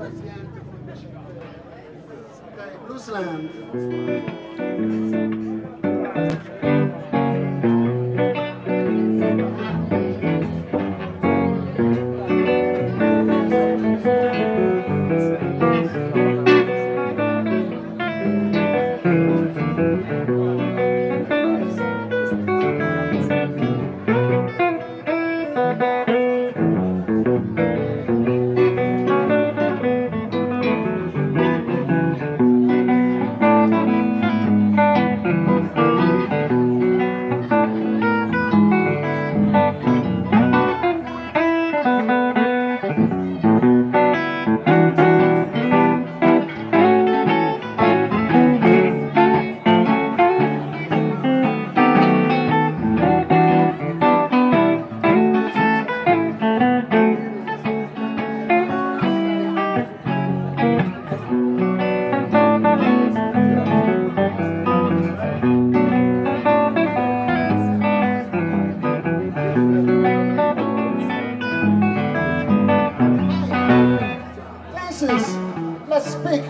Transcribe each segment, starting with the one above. Okay, Bluesland. Let's speak.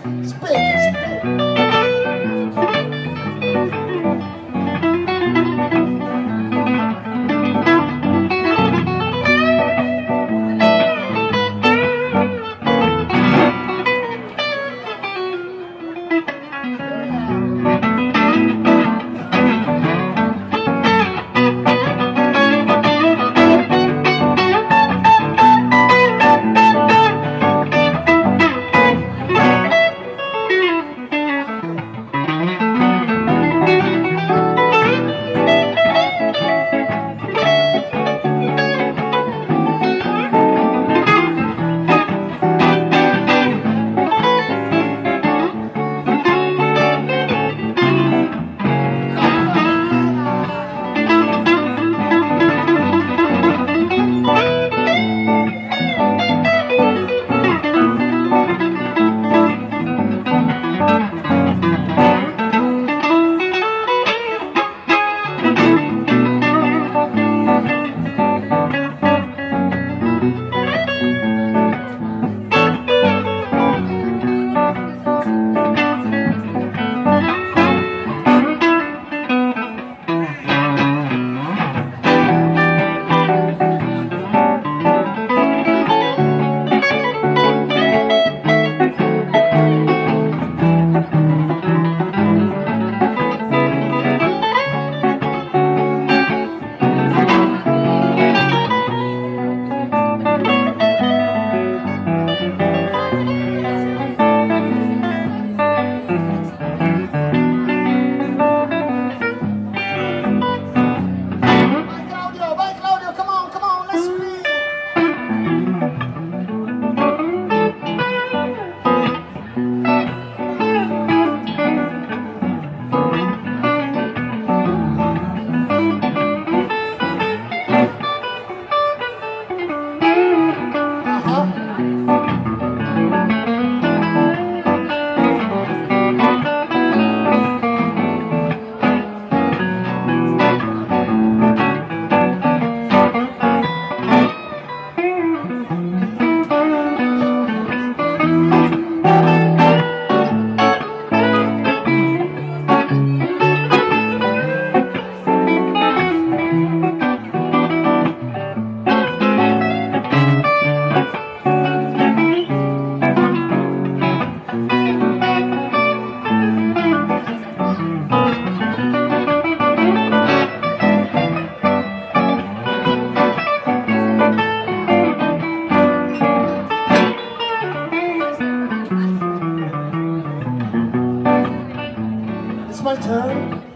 My turn.